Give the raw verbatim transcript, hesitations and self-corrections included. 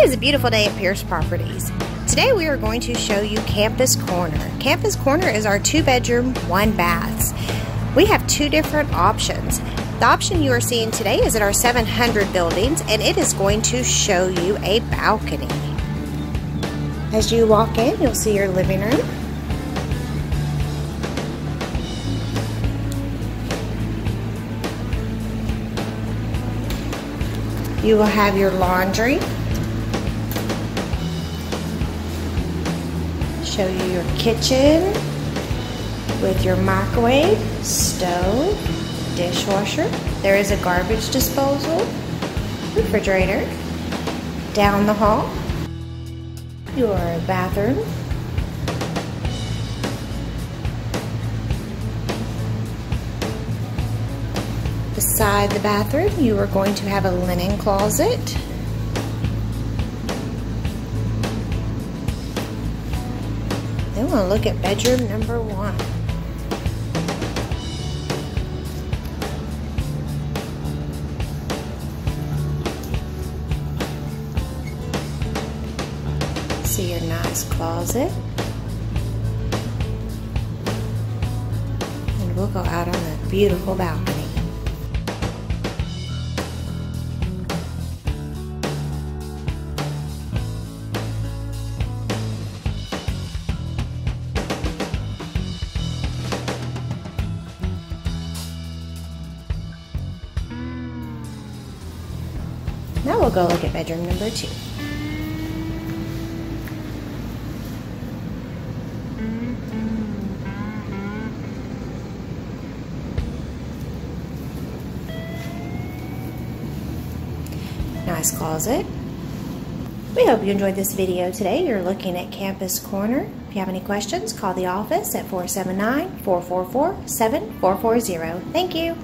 It is a beautiful day at Pierce Properties. Today we are going to show you Campus Corner. Campus Corner is our two bedroom, one baths. We have two different options. The option you are seeing today is at our seven hundred buildings, and it is going to show you a balcony. As you walk in, you'll see your living room. You will have your laundry. Show you your kitchen with your microwave, stove, dishwasher. There is a garbage disposal, refrigerator. Down the hall, your bathroom. Beside the bathroom, you are going to have a linen closet. Then we'll look at bedroom number one. See your nice closet. And we'll go out on that beautiful balcony. Now we'll go look at bedroom number two. Nice closet. We hope you enjoyed this video today. You're looking at Campus Corner. If you have any questions, call the office at four seven nine, four four four, seven four four zero. Thank you.